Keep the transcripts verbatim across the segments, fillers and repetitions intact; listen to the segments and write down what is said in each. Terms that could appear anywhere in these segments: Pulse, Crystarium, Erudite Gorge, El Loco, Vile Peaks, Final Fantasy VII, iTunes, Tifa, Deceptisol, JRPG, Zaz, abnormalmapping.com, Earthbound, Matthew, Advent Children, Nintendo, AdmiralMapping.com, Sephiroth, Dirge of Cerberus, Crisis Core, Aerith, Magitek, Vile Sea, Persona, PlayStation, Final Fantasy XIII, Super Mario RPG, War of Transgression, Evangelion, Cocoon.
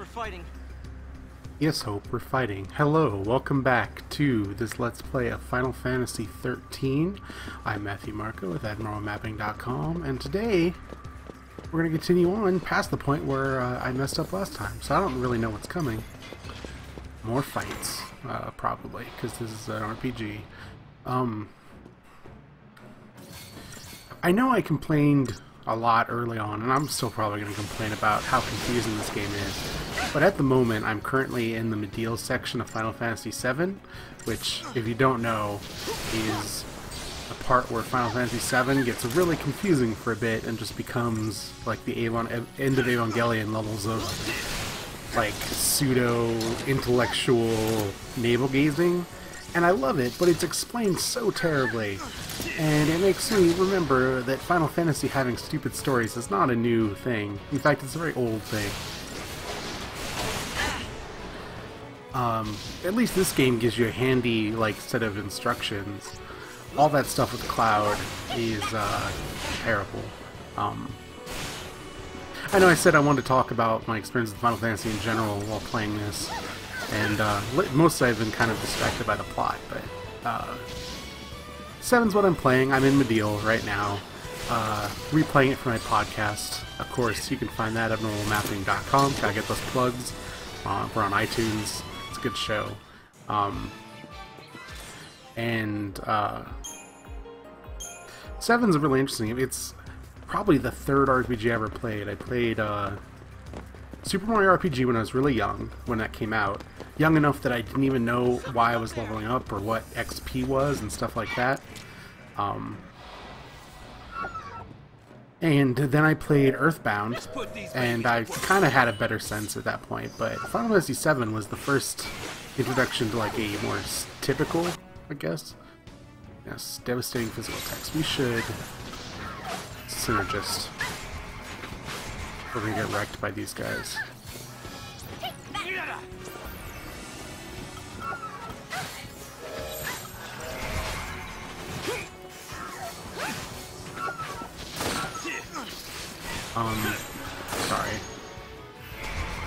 we're fighting. Yes, Hope, we're fighting. Hello, welcome back to this Let's Play of Final Fantasy thirteen. I'm Matthew Marco with Admiral Mapping dot com, and today we're going to continue on past the point where uh, I messed up last time, so I don't really know what's coming. More fights, uh, probably, because this is an R P G. Um, I know I complained a lot early on, and I'm still probably going to complain about how confusing this game is, but at the moment I'm currently in the Medial section of Final Fantasy seven, which, if you don't know, is a part where Final Fantasy seven gets really confusing for a bit and just becomes like the Avon- end of Evangelion levels of like pseudo-intellectual navel-gazing. And I love it, but it's explained so terribly, and it makes me remember that Final Fantasy having stupid stories is not a new thing. In fact, it's a very old thing. Um, at least this game gives you a handy, like, set of instructions. All that stuff with Cloud is, uh, terrible. Um, I know I said I wanted to talk about my experience with Final Fantasy in general while playing this. And uh, mostly I've been kind of distracted by the plot, but uh, seven's what I'm playing. I'm in Medial right now, uh, replaying it for my podcast. Of course, you can find that at Admiral Mapping dot com. Gotta get those plugs. Uh, we're on iTunes. It's a good show. Um, and uh, seven's really interesting. It's probably the third R P G I ever played. I played Uh, Super Mario R P G when I was really young, when that came out. Young enough that I didn't even know why I was leveling up or what X P was and stuff like that. Um, and then I played Earthbound, and I kind of had a better sense at that point, but Final Fantasy seven was the first introduction to like a more typical, I guess. Yes, devastating physical attacks. We should synergist. We're gonna get wrecked by these guys. Um, sorry.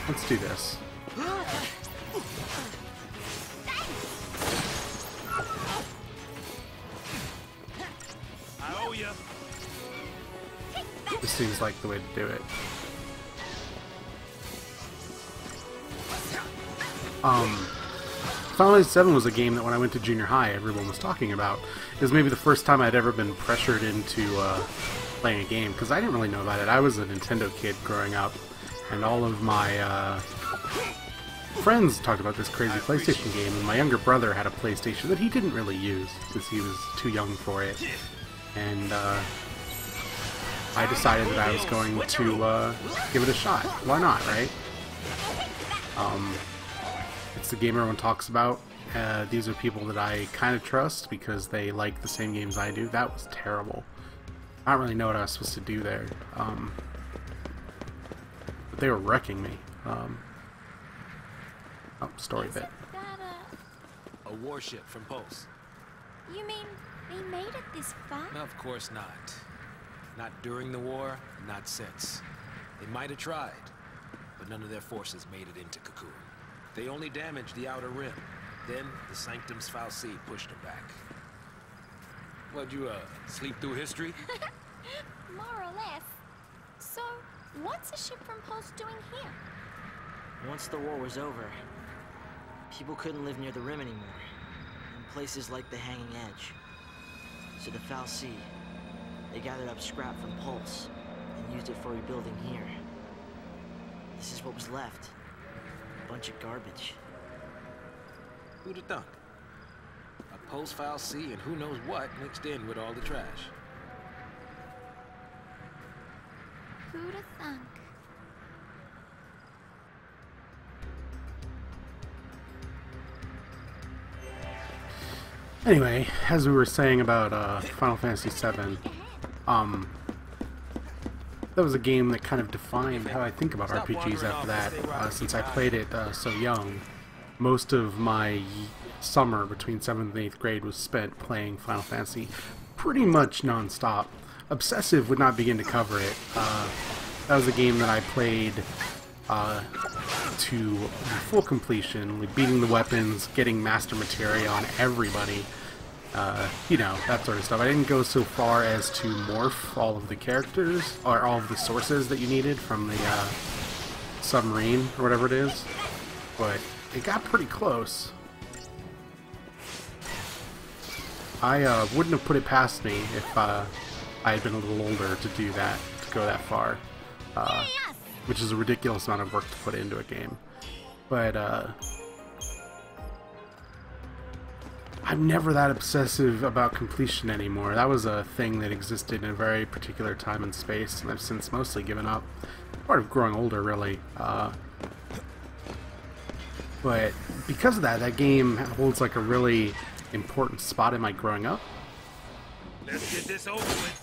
Let's do this. This seems like the way to do it. Um, Final Fantasy seven was a game that when I went to junior high, everyone was talking about. It was maybe the first time I'd ever been pressured into uh, playing a game, because I didn't really know about it. I was a Nintendo kid growing up, and all of my uh, friends talked about this crazy PlayStation game, and my younger brother had a PlayStation that he didn't really use, because he was too young for it. And uh, I decided that I was going to uh, give it a shot. Why not, right? Um... It's the game everyone talks about. Uh, these are people that I kind of trust because they like the same games I do. That was terrible. I don't really know what I was supposed to do there. Um, but they were wrecking me. Um, oh, story bit. A warship from Pulse. You mean they made it this far? No, of course not. Not during the war, not since. They might have tried, but none of their forces made it into Cocoon. They only damaged the outer rim. Then, the Sanctum's Vile Sea pushed them back. What'd you, uh, sleep through history? More or less. So, what's a ship from Pulse doing here? Once the war was over, people couldn't live near the rim anymore, in places like the Hanging Edge. So the Vile Sea, they gathered up scrap from Pulse and used it for rebuilding here. This is what was left. Bunch of garbage. Who'd have thunk? A Pulse Vile Sea and who knows what mixed in with all the trash. Who'd have thunk? Anyway, as we were saying about uh, Final Fantasy seven, um, that was a game that kind of defined how I think about R P Gs after that, uh, since I played it uh, so young. Most of my summer between seventh and eighth grade was spent playing Final Fantasy pretty much non-stop. Obsessive would not begin to cover it. Uh, that was a game that I played uh, to full completion, like beating the weapons, getting master materia on everybody, uh, you know, that sort of stuff. I didn't go so far as to morph all of the characters, or all of the sources that you needed from the uh, submarine, or whatever it is, but it got pretty close. I uh, wouldn't have put it past me if uh, I had been a little older to do that, to go that far. Uh, which is a ridiculous amount of work to put into a game. But, uh... I'm never that obsessive about completion anymore. That was a thing that existed in a very particular time and space, and I've since mostly given up. Part of growing older, really. Uh, but because of that, that game holds like a really important spot in my growing up. Let's get this over with.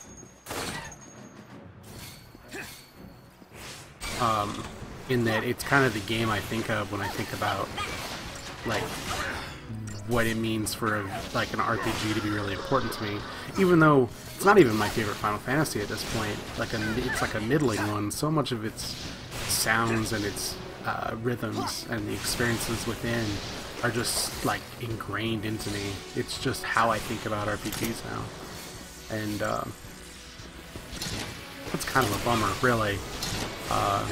Um, in that it's kind of the game I think of when I think about like what it means for a, like an R P G to be really important to me. Even though it's not even my favorite Final Fantasy at this point, like a, it's like a middling one. So much of its sounds and its uh, rhythms and the experiences within are just like ingrained into me. It's just how I think about R P Gs now, and um, that's kind of a bummer, really. Uh,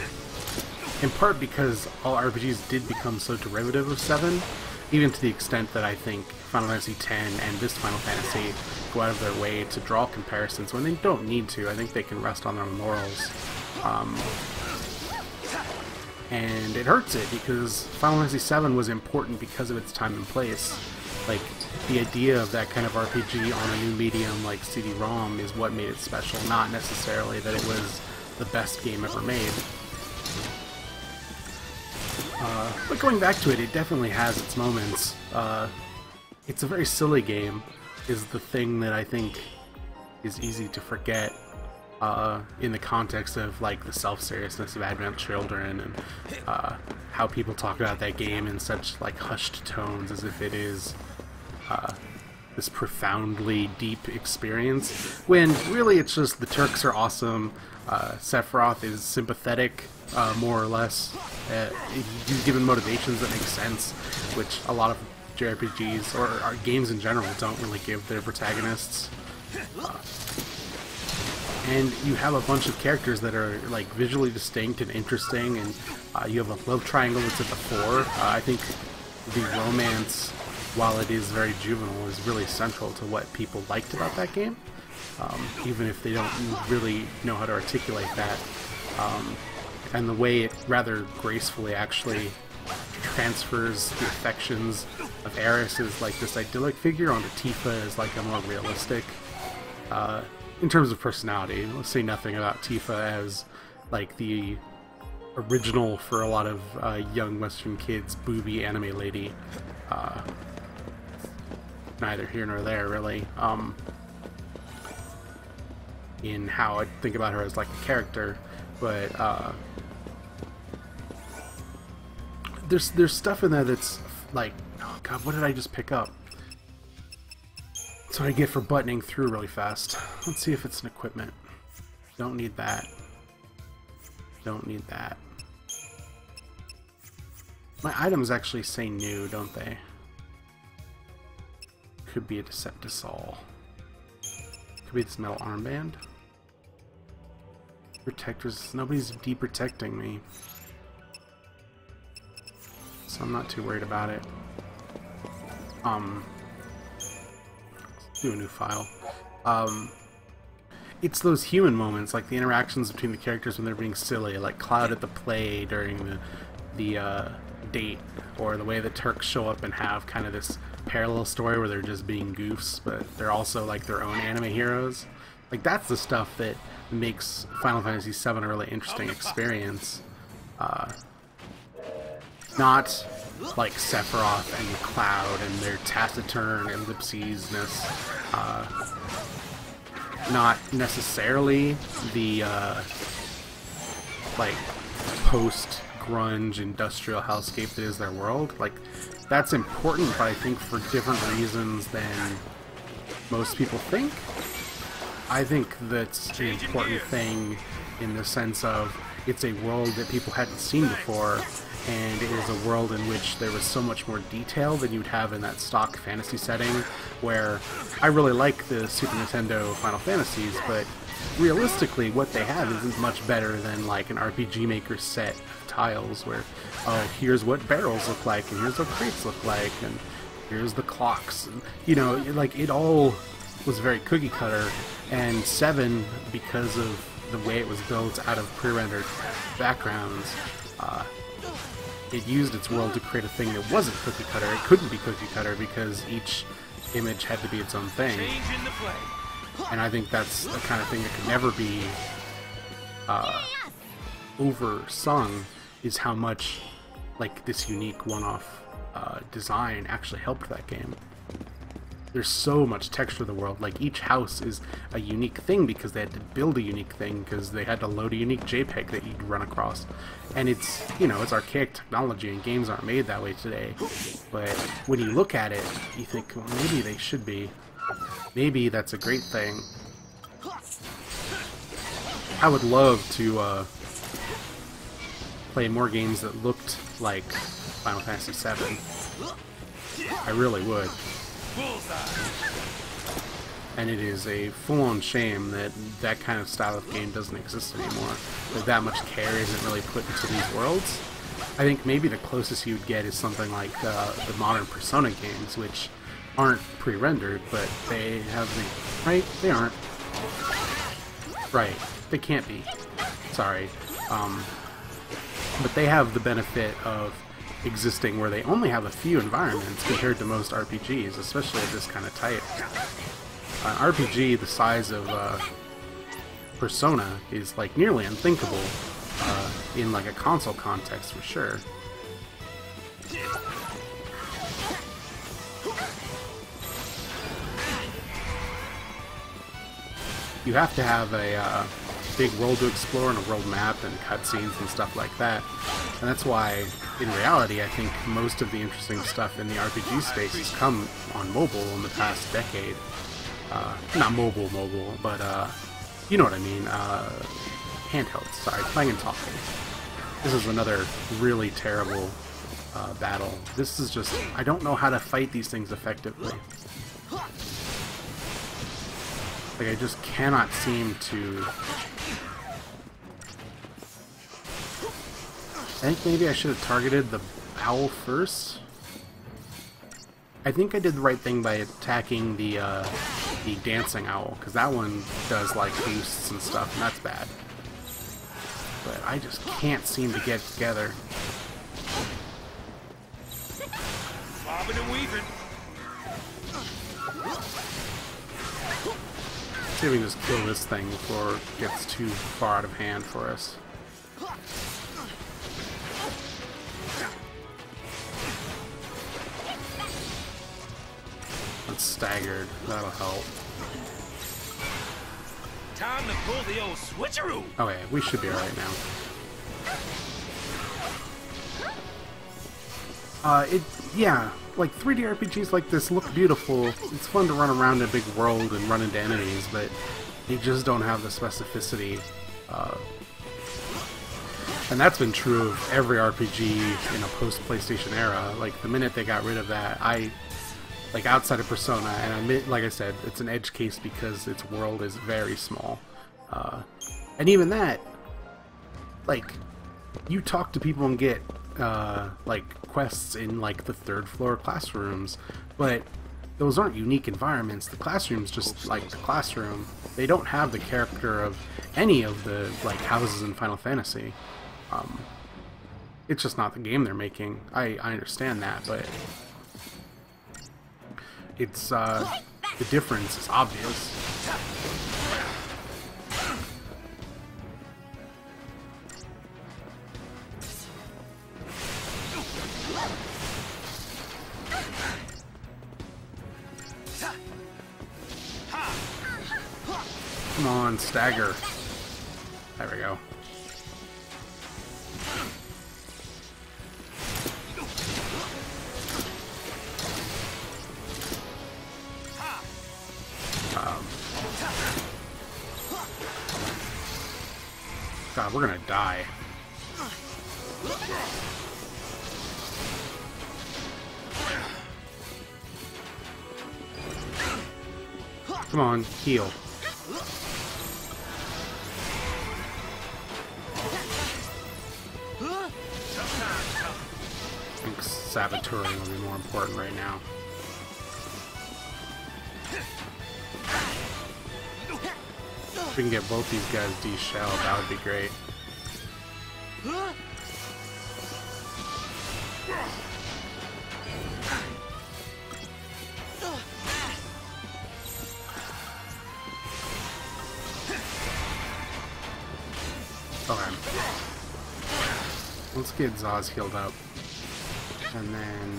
in part because all R P Gs did become so derivative of seven, even to the extent that I think Final Fantasy ten and this Final Fantasy go out of their way to draw comparisons when they don't need to. I think they can rest on their laurels. Um, And it hurts it, because Final Fantasy seven was important because of its time and place. Like, the idea of that kind of R P G on a new medium like C D ROM is what made it special, not necessarily that it was the best game ever made. Uh, but going back to it, it definitely has its moments. Uh, it's a very silly game, is the thing that I think is easy to forget. Uh, in the context of like the self-seriousness of Advent Children and uh, how people talk about that game in such like hushed tones as if it is uh, this profoundly deep experience, when really it's just the Turks are awesome, uh, Sephiroth is sympathetic, uh, more or less, uh, he's given motivations that make sense, which a lot of J R P Gs or, or games in general don't really give their protagonists. Uh, And you have a bunch of characters that are like visually distinct and interesting, and uh, you have a love triangle that's at the fore. Uh, I think the romance, while it is very juvenile, is really central to what people liked about that game, um, even if they don't really know how to articulate that. Um, and the way it rather gracefully actually transfers the affections of Eris as like this idyllic figure onto Tifa as like a more realistic. Uh, In terms of personality, let's say nothing about Tifa as, like, the original for a lot of uh, young Western kids booby anime lady. Uh, neither here nor there, really. Um, in how I think about her as, like, a character, but uh, there's there's stuff in there that's like, oh god, what did I just pick up? That's what I get for buttoning through really fast. Let's see if it's an equipment. Don't need that. Don't need that. My items actually say new, don't they? Could be a Deceptisol. Could be this metal armband. Protectors. Nobody's de-protecting me, so I'm not too worried about it. Um... Do a new file. Um, it's those human moments, like the interactions between the characters when they're being silly, like Cloud at the play during the the uh, date, or the way the Turks show up and have kind of this parallel story where they're just being goofs, but they're also like their own anime heroes. Like that's the stuff that makes Final Fantasy seven a really interesting experience. Uh, not. Like Sephiroth and Cloud and their taciturn ellipses-ness. Uh, not necessarily the, uh, like, post-grunge industrial hellscape that is their world. Like, that's important, but I think for different reasons than most people think. I think that's the important thing in the sense of it's a world that people hadn't seen before, and it is a world in which there was so much more detail than you'd have in that stock fantasy setting, where I really like the Super Nintendo Final Fantasies, but realistically what they have isn't much better than like an R P G Maker set of tiles where, oh, here's what barrels look like, and here's what crates look like, and here's the clocks, and, you know, like, it all was very cookie cutter, and seven, because of the way it was built out of pre-rendered backgrounds, uh, it used its world to create a thing that wasn't cookie cutter. It couldn't be cookie cutter because each image had to be its own thing. And I think that's the kind of thing that could never be uh, oversung, is how much like this unique one-off uh, design actually helped that game. There's so much texture to the world. Like, each house is a unique thing because they had to build a unique thing because they had to load a unique JPEG that you'd run across. And it's, you know, it's archaic technology and games aren't made that way today. But when you look at it, you think, well, maybe they should be. Maybe that's a great thing. I would love to uh, play more games that looked like Final Fantasy seven. I really would. And it is a full-on shame that that kind of style of game doesn't exist anymore. That that much care isn't really put into these worlds. I think maybe the closest you would get is something like uh, the modern Persona games, which aren't pre-rendered, but they have the... Right? They aren't. Right. They can't be. Sorry. Um, but they have the benefit of existing where they only have a few environments compared to most R P Gs, especially of this kind of type. An R P G the size of uh, Persona is like nearly unthinkable uh, in like a console context for sure. You have to have a uh, big world to explore and a world map and cutscenes and stuff like that. And that's why, in reality, I think most of the interesting stuff in the R P G space has come on mobile in the past decade. Uh, not mobile, mobile, but uh, you know what I mean. Uh, handheld, sorry, playing and talking. This is another really terrible uh, battle. This is just, I don't know how to fight these things effectively. Like, I just cannot seem to... I think maybe I should have targeted the owl first. I think I did the right thing by attacking the uh, the dancing owl, because that one does like boosts and stuff, and that's bad. But I just can't seem to get together. Bobbing and weaving. Let's see if we can just kill this thing before it gets too far out of hand for us. Staggered. That'll help. Time to pull the old switcheroo. Okay, we should be all right now. Uh, it yeah, like three D R P Gs like this look beautiful. It's fun to run around in a big world and run into enemies, but they just don't have the specificity. Uh, and that's been true of every R P G in a post-PlayStation era. Like the minute they got rid of that, I. Like, outside of Persona, and I admit, like I said, it's an edge case because its world is very small. Uh, and even that, like, you talk to people and get, uh, like, quests in, like, the third floor classrooms, but those aren't unique environments. The classroom's just, like, the classroom. They don't have the character of any of the, like, houses in Final Fantasy. Um, it's just not the game they're making. I, I understand that, but... It's, uh, the difference is obvious. Come on, stagger. There we go. God, we're gonna die. Come on, heal. I think saboteuring will be more important right now. If we can get both these guys de-shelled, that would be great. Let's get Zaz healed up, and then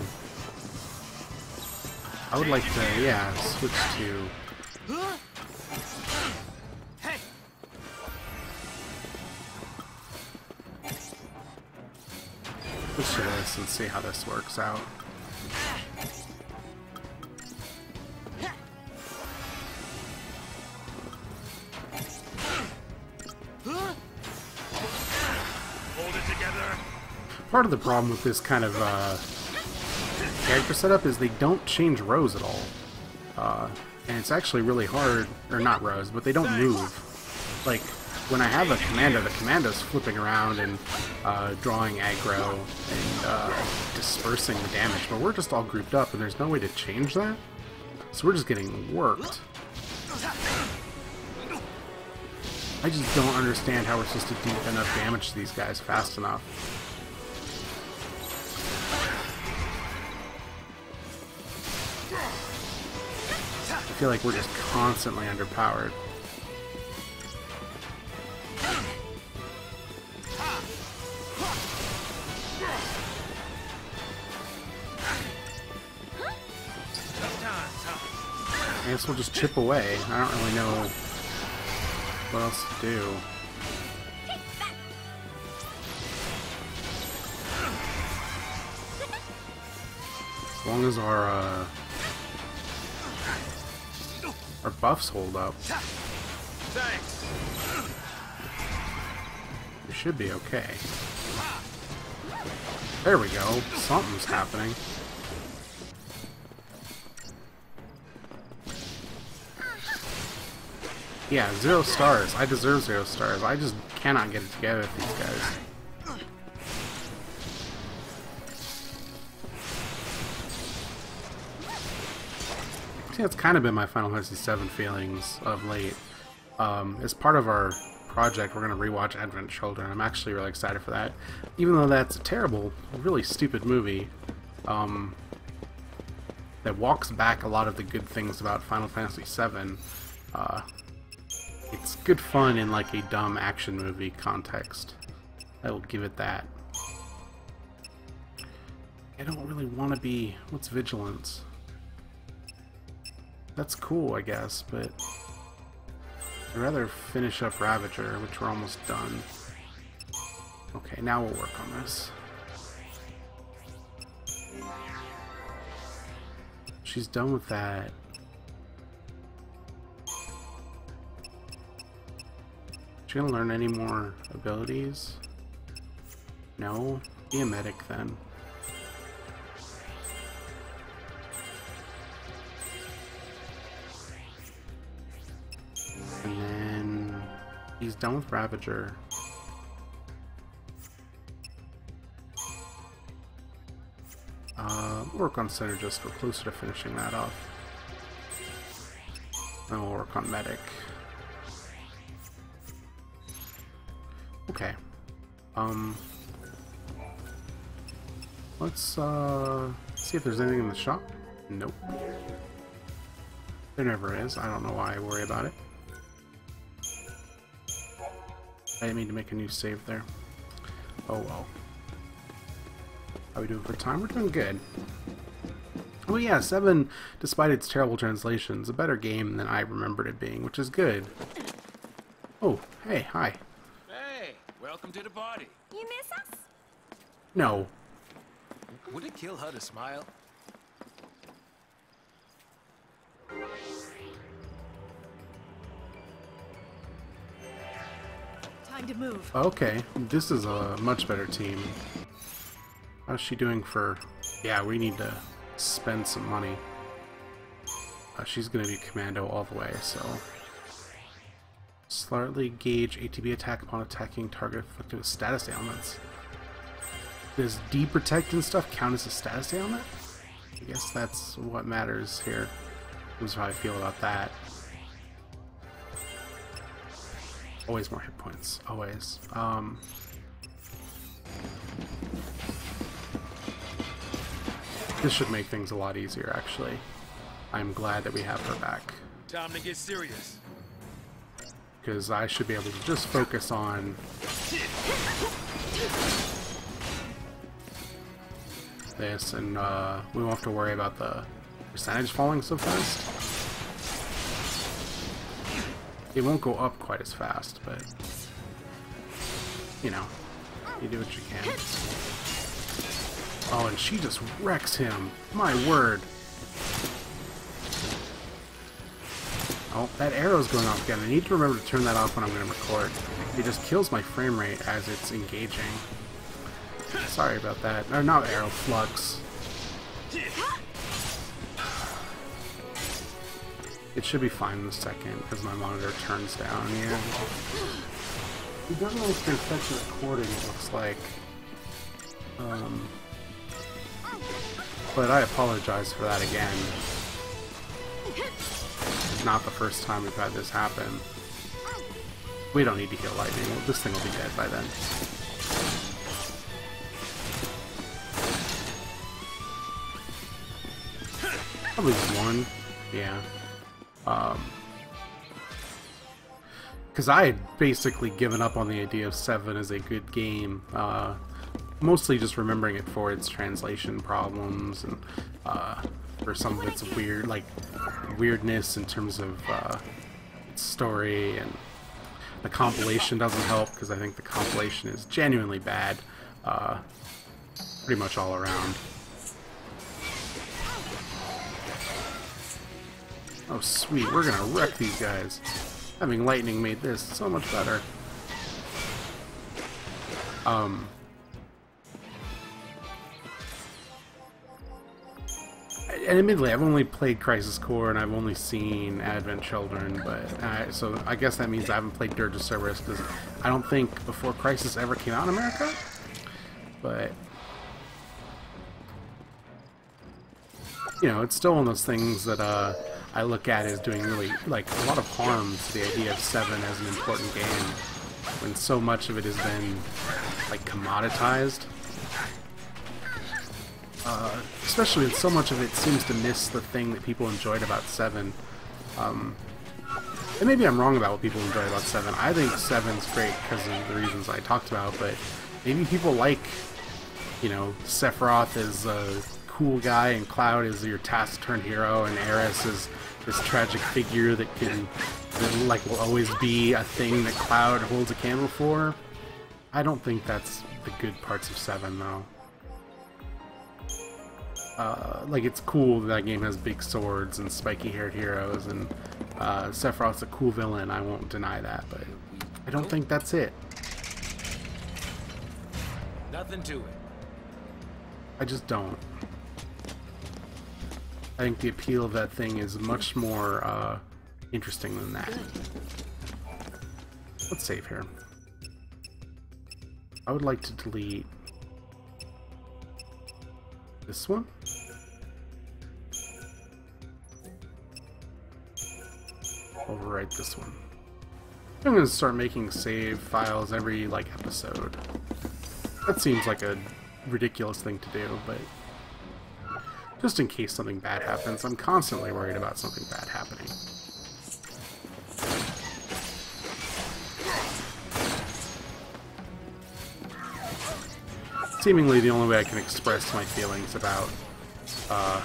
I would like to, yeah, switch to. Switch to this and see how this works out. Part of the problem with this kind of uh, character setup is they don't change rows at all, uh, and it's actually really hard, or not rows, but they don't move. Like, when I have a commando, the commando's flipping around and uh, drawing aggro and uh, dispersing the damage, but we're just all grouped up and there's no way to change that, so we're just getting worked. I just don't understand how we're supposed to do enough damage to these guys fast enough. I feel like we're just constantly underpowered. I guess we'll just chip away. I don't really know what else to do. As long as our, uh... our buffs hold up. Thanks. We should be okay. There we go. Something's happening. Yeah, zero stars. I deserve zero stars. I just cannot get it together with these guys. That's kind of been my Final Fantasy seven feelings of late. Um, as part of our project, we're going to rewatch Advent Children. I'm actually really excited for that. Even though that's a terrible, really stupid movie um, that walks back a lot of the good things about Final Fantasy seven, uh, it's good fun in like a dumb action movie context. I will give it that. I don't really want to be... What's vigilance? That's cool, I guess, but I'd rather finish up Ravager, which we're almost done. Okay, now we'll work on this. She's done with that. She gonna learn any more abilities? No? Be a medic then. He's done with Ravager. Uh, work on Synergist. We're closer to finishing that off. Then we'll work on Medic. Okay. Um. Let's uh see if there's anything in the shop. Nope. There never is. I don't know why I worry about it. I didn't mean to make a new save there. Oh well. How are we doing for time? We're doing good. Oh yeah, seven, despite its terrible translations, a better game than I remembered it being, which is good. Oh, hey, hi. Hey, welcome to the party. You miss us? No. Would it kill her to smile? to move. Okay, this is a much better team. How's she doing for... Yeah, we need to spend some money. Uh, she's going to be commando all the way, so... Slightly gauge A T B attack upon attacking target afflicted with status ailments. Does D-Protect and stuff count as a status ailment? I guess that's what matters here. That's how I feel about that. Always more hit points. Always. Um... This should make things a lot easier, actually. I'm glad that we have her back. Time to get serious. Because I should be able to just focus on... this, and uh, we won't have to worry about the percentage falling so fast. It won't go up quite as fast, but... you know, you do what you can. Oh, and she just wrecks him. My word. Oh, that arrow's going off again. I need to remember to turn that off when I'm going to record. It just kills my frame rate as it's engaging. Sorry about that. Or not arrow, flux. It should be fine in a second because my monitor turns down. Yeah. It doesn't always affect the recording, it looks like. Um... But I apologize for that again. Not the first time we've had this happen. We don't need to heal lightning. This thing will be dead by then. Probably one. Yeah. Um. Because I had basically given up on the idea of seven as a good game. Uh... Mostly just remembering it for its translation problems and uh, for some of its weird, like, weirdness in terms of uh, its story, and the compilation doesn't help because I think the compilation is genuinely bad, uh, pretty much all around. Oh sweet, we're gonna wreck these guys. Having lightning made this so much better. Um. And admittedly, I've only played Crisis Core and I've only seen Advent Children, but uh, so I guess that means I haven't played Dirge of Cerberus because I don't think Before Crisis ever came out in America. But you know, it's still one of those things that uh, I look at as doing really like a lot of harm to the idea of seven as an important game when so much of it has been like commoditized. Uh, especially when so much of it seems to miss the thing that people enjoyed about seven. Um, and maybe I'm wrong about what people enjoy about seven. I think seven's great because of the reasons I talked about, but maybe people like, you know, Sephiroth is a cool guy, and Cloud is your task-turned hero, and Aerith is this tragic figure that can, that, like, will always be a thing that Cloud holds a candle for. I don't think that's the good parts of seven, though. Uh, like, it's cool that that game has big swords and spiky-haired heroes, and uh, Sephiroth's a cool villain, I won't deny that, but I don't think that's it. Nothing to it. I just don't. I think the appeal of that thing is much more uh, interesting than that. Let's save here. I would like to delete... this one? Overwrite this one. I'm gonna start making save files every, like, episode. That seems like a ridiculous thing to do, but... just in case something bad happens, I'm constantly worried about something bad happening. Seemingly the only way I can express my feelings about uh,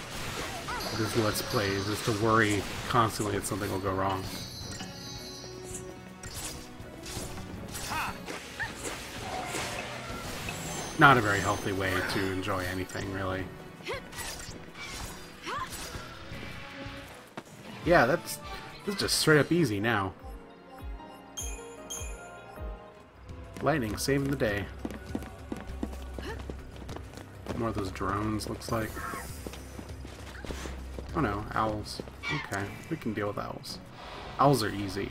this Let's Plays is to worry constantly that something will go wrong. Not a very healthy way to enjoy anything, really. Yeah, that's, that's just straight up easy now. Lightning saving the day. More of those drones, looks like. Oh no, owls. Okay, we can deal with owls. Owls are easy.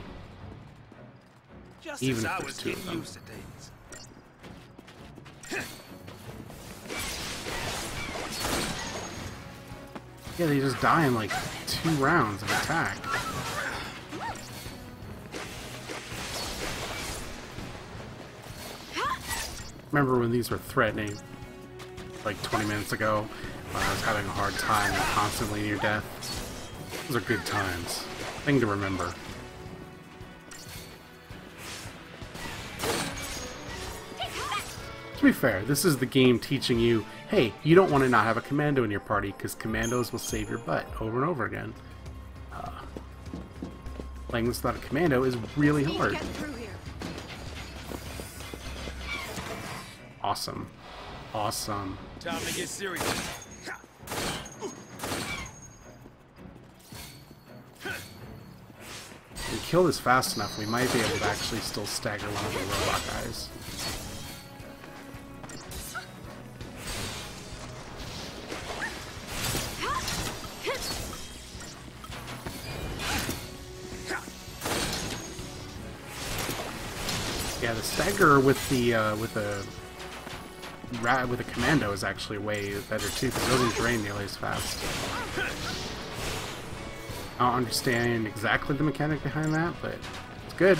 Just even if there's two of them. Yeah, they just die in like two rounds of attack. Remember when these were threatening like twenty minutes ago when I was having a hard time and constantly near death? Those are good times. Thing to remember. To be fair, this is the game teaching you, hey, you don't want to not have a commando in your party because commandos will save your butt over and over again. Uh, playing this without a commando is really hard. Awesome. Awesome. Time to get serious. If we kill this fast enough, we might be able to actually still stagger one of the robot guys. Yeah, the stagger with the uh, with the Rat with a commando is actually way better too, because it doesn't drain nearly as fast. I don't understand exactly the mechanic behind that, but it's good.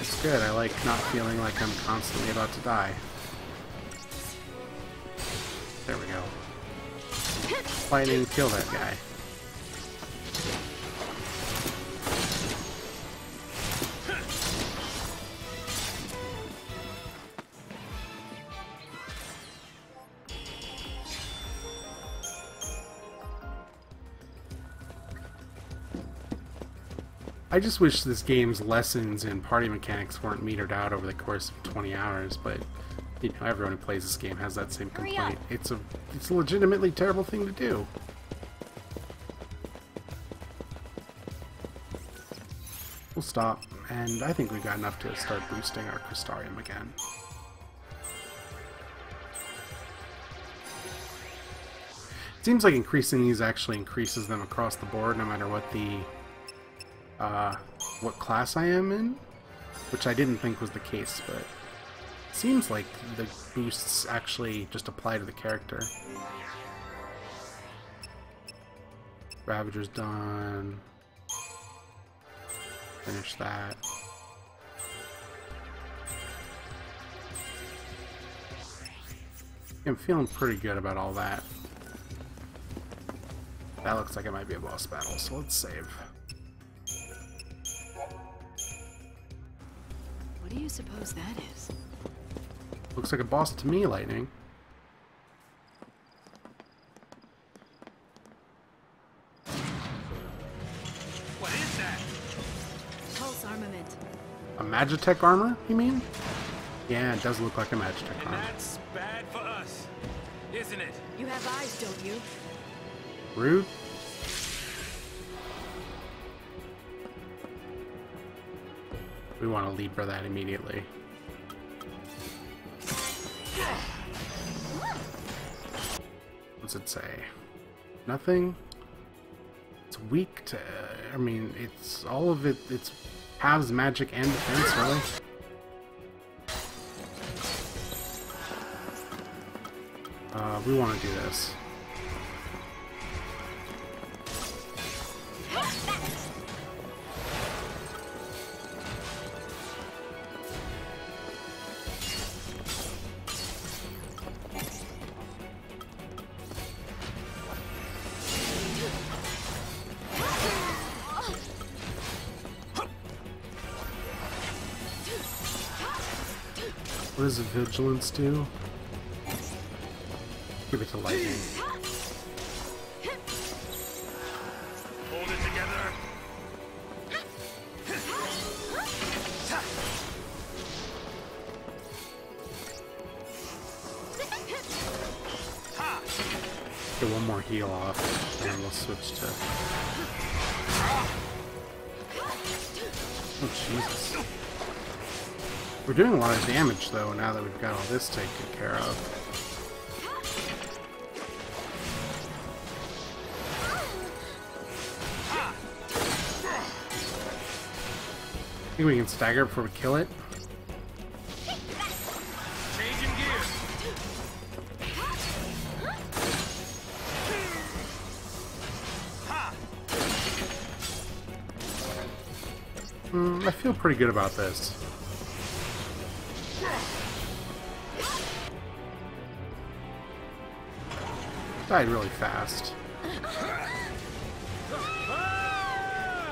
It's good. I like not feeling like I'm constantly about to die. There we go. Lightning, kill that guy. I just wish this game's lessons in party mechanics weren't metered out over the course of twenty hours, but you know, everyone who plays this game has that same complaint. It's a, it's a legitimately terrible thing to do. We'll stop, and I think we've got enough to start boosting our Crystarium again. It seems like increasing these actually increases them across the board, no matter what the Uh, what class I am in, which I didn't think was the case, but it seems like the boosts actually just apply to the character. Ravager's done. Finish that. I'm feeling pretty good about all that. That looks like it might be a boss battle, so let's save. What do you suppose that is? Looks like a boss to me, Lightning. What is that? Pulse armament. A Magitek armor, you mean? Yeah, it does look like a Magitek and armor. That's bad for us, isn't it? You have eyes, don't you? Rude. We want to Libra that immediately. What's it say? Nothing? It's weak to... I mean, it's all of it... It's halves magic and defense, really. Uh, we want to do this. What does vigilance do? Give it to Lightning. Hold it together. Get one more heal off, and then we'll switch to. Oh Jesus. We're doing a lot of damage, though, now that we've got all this taken care of. I think we can stagger before we kill it. Mm, I feel pretty good about this. Died really fast.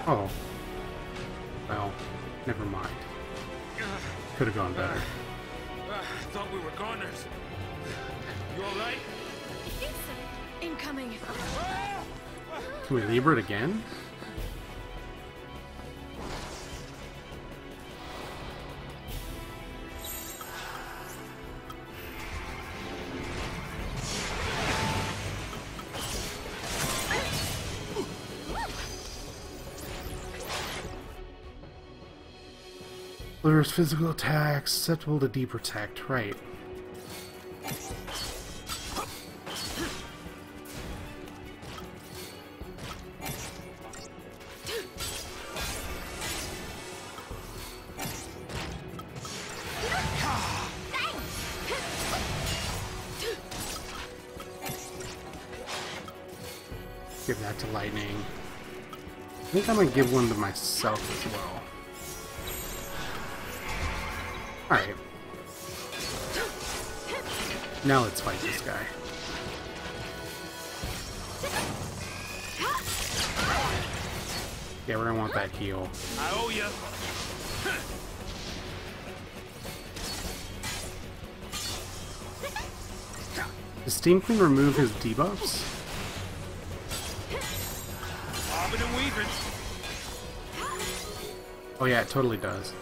Oh. Well, never mind. Could have gone better. I thought we were goners. You alright? I think so. Incoming. Can we lever it again? Lures physical attacks, susceptible to deep protect, right. Give that to lightning. I think I'm gonna give one to myself as well. Alright. Now let's fight this guy. Yeah, we're gonna want that heal. I owe ya. Does Steam Queen remove his debuffs? Oh yeah, it totally does.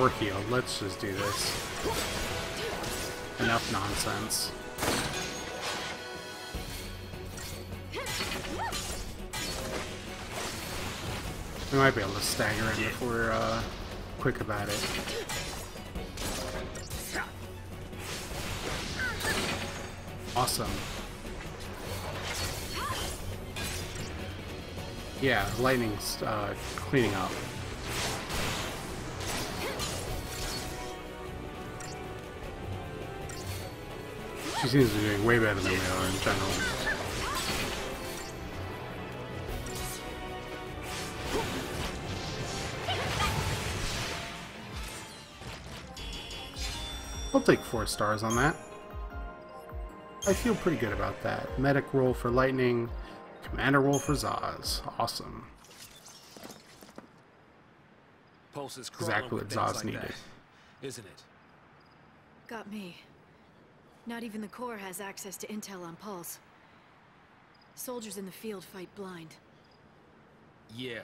We're healed. Let's just do this. Enough nonsense. We might be able to stagger it if we're uh, quick about it. Awesome. Yeah, lightning's uh, cleaning up. She seems to be doing way better than we are in general. I'll take four stars on that. I feel pretty good about that. Medic roll for Lightning, Commander roll for Zaz. Awesome. Pulse is exactly what Zaz like needed. That, isn't it? Got me. Not even the Corps has access to intel on Pulse. Soldiers in the field fight blind. Yeah,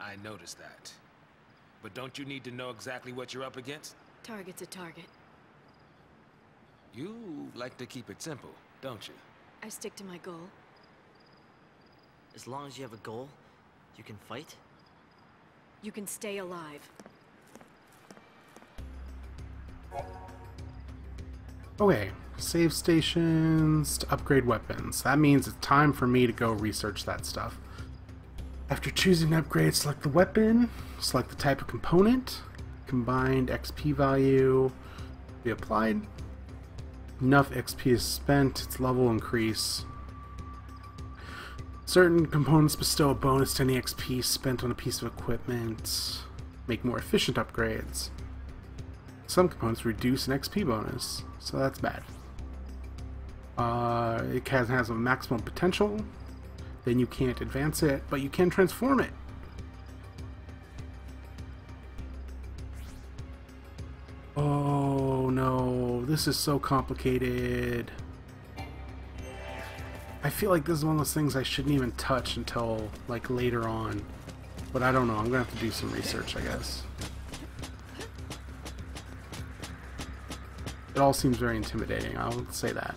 I noticed that. But don't you need to know exactly what you're up against? Target's a target. You like to keep it simple, don't you? I stick to my goal. As long as you have a goal, you can fight? You can stay alive. Okay, save stations to upgrade weapons. That means it's time for me to go research that stuff. After choosing an upgrade, select the weapon, select the type of component, combined X P value be applied. Enough X P is spent, its level increase. Certain components bestow a bonus to any X P spent on a piece of equipment. Make more efficient upgrades. Some components reduce an X P bonus, so that's bad. Uh, it has, has a maximum potential, then you can't advance it, but you can transform it. Oh no, This is so complicated. I feel like this is one of those things I shouldn't even touch until, like, later on. But I don't know. I'm gonna have to do some research, I guess. It all seems very intimidating, I'll say that.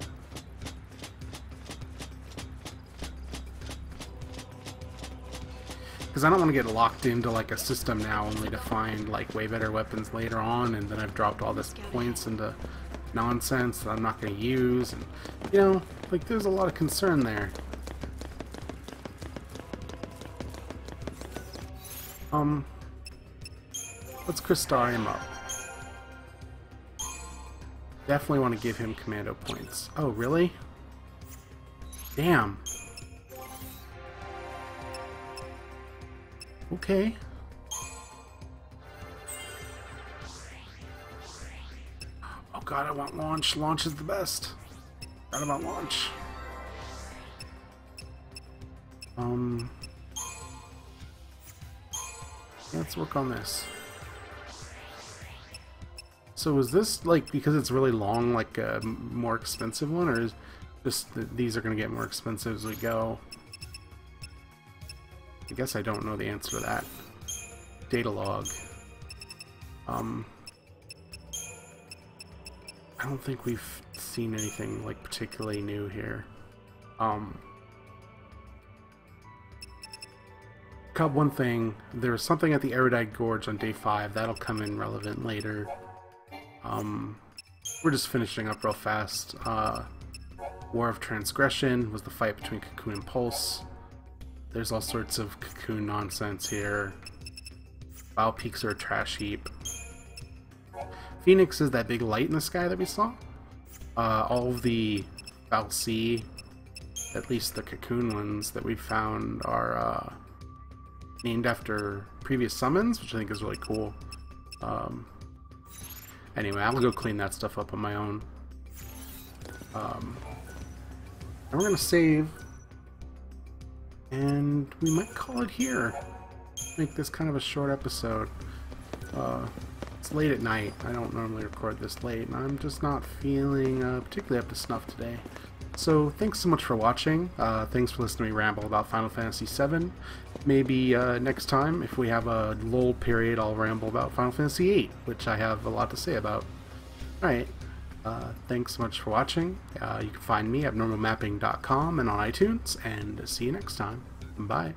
Because I don't want to get locked into, like, a system now only to find, like, way better weapons later on, and then I've dropped all this points into nonsense that I'm not going to use, and, you know, like, there's a lot of concern there. Um, let's Crystarium up. Definitely want to give him commando points. Oh, really? Damn. Okay. Oh god, I want launch. Launch is the best. Forgot about launch. Um... Let's work on this. So is this, like, because it's really long, like a more expensive one, or is just th these are going to get more expensive as we go? I guess I don't know the answer to that. Data log. Um, I don't think we've seen anything, like, particularly new here. Um... One thing, there was something at the Erudite Gorge on day five that'll come in relevant later. Um, we're just finishing up real fast. Uh, War of Transgression was the fight between Cocoon and Pulse. There's all sorts of Cocoon nonsense here. Vile Peaks are a trash heap. Phoenix is that big light in the sky that we saw. Uh, all of the Vile Sea, at least the Cocoon ones that we found, are uh, named after previous summons, which I think is really cool. Um, anyway, I'll go clean that stuff up on my own. Um, and we're going to save, and we might call it here. Make this kind of a short episode. Uh, it's late at night. I don't normally record this late, and I'm just not feeling uh, particularly up to snuff today. So thanks so much for watching. Uh, thanks for listening to me ramble about Final Fantasy seven. Maybe uh, next time, if we have a lull period, I'll ramble about Final Fantasy eight, which I have a lot to say about. Alright, uh, thanks so much for watching. Uh, you can find me at abnormal mapping dot com and on iTunes, and see you next time. Bye.